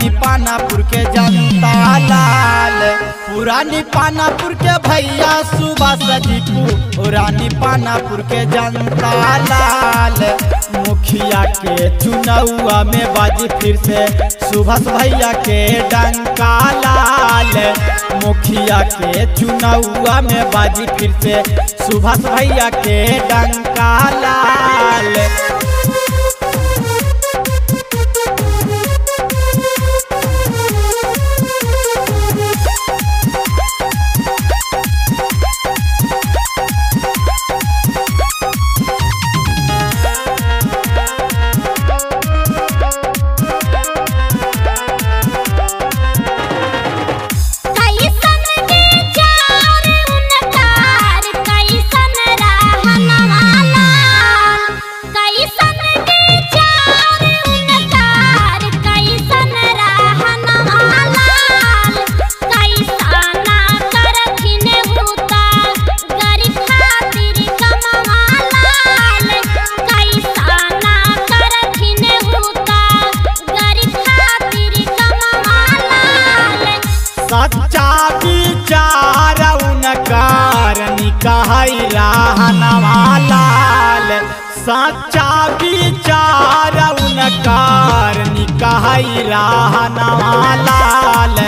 पुरानी पानापुर के जनता लाल, पुरानी पानापुर के भैया सुभाष जी, पुरानी पानापुर के जनता लाल। मुखिया के चुनाव में बाजी फिर से सुभाष भैया के डंका लाल, मुखिया के चुनाव में बाजी फिर से सुभाष भैया के डंका लाल। सच्चा विचार कहला लाल, सच्चा विचार कहला लाल।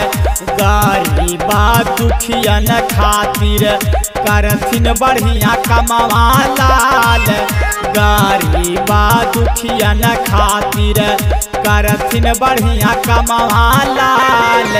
गरीबा दुखियन खातिर करथिन बढ़िया कमावा लाल, गरीबा दुखियन खातिर करथिन बढ़िया कमावा लाल।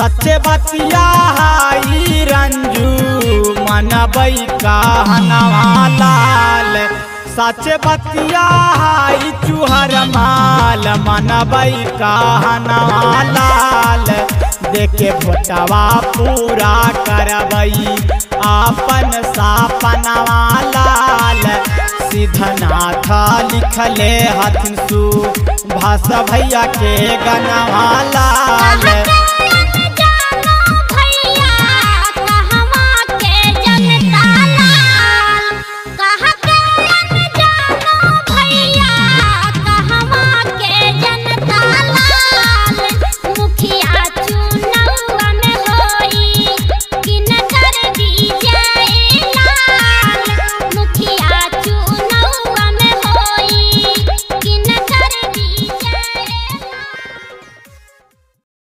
सच्चे बतिया हाई रंजू मनबई कहनवा लाल, सच्चे बतिया हाई चुहरमाल मनबई कहनवा लाल। देखे भोटवा पूरा करबई आपन सपनवा लाल, सिद्धनाथ लिखले हथिन सुभाष भैया के गनवा लाल।